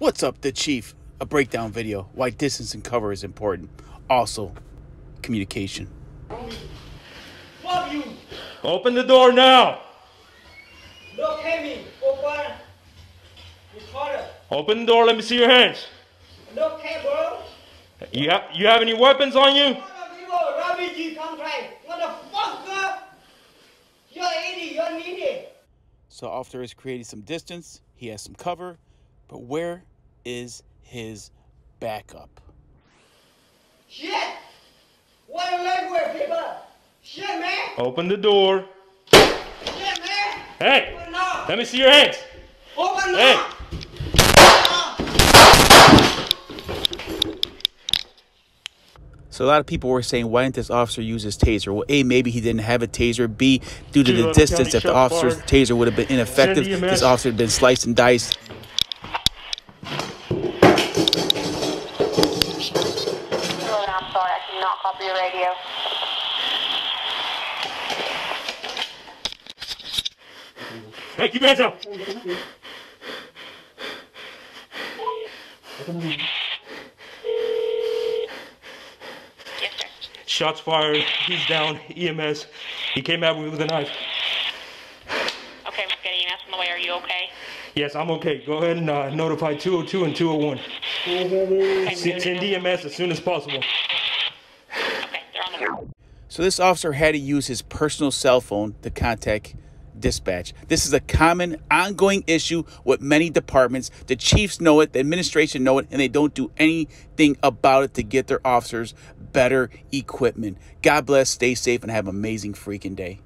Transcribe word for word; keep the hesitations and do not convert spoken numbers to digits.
What's up, the Chief? A breakdown video why distance and cover is important. Also, communication. Love you. Open the door now. Look at me. Open. Open the door. Let me see your hands. Look at bro. You have you have any weapons on you? So after he's created some distance, he has some cover, but where is his backup? Shit! What a language, people! Shit, man! Open the door. Shit, man! Hey! Open up. Let me see your hands! Open hey. Up. So a lot of people were saying, why didn't this officer use his taser? Well, A, maybe he didn't have a taser. B, due to the distance, if the officer's taser would have been ineffective, this officer had been sliced and diced. I'm sorry, I cannot copy your radio. Hey, keep your hands up! Yes, sir. Shots fired. He's down. E M S. He came at me with a knife. Okay, we're getting E M S on the way. Are you okay? Yes, I'm okay. Go ahead and uh, notify two oh two and two oh one. Send N D M S as soon as possible. So this officer had to use his personal cell phone to contact dispatch. This is a common ongoing issue with many departments. The chiefs know it, the administration know it, and they don't do anything about it to get their officers better equipment. God bless, stay safe, and have an amazing freaking day.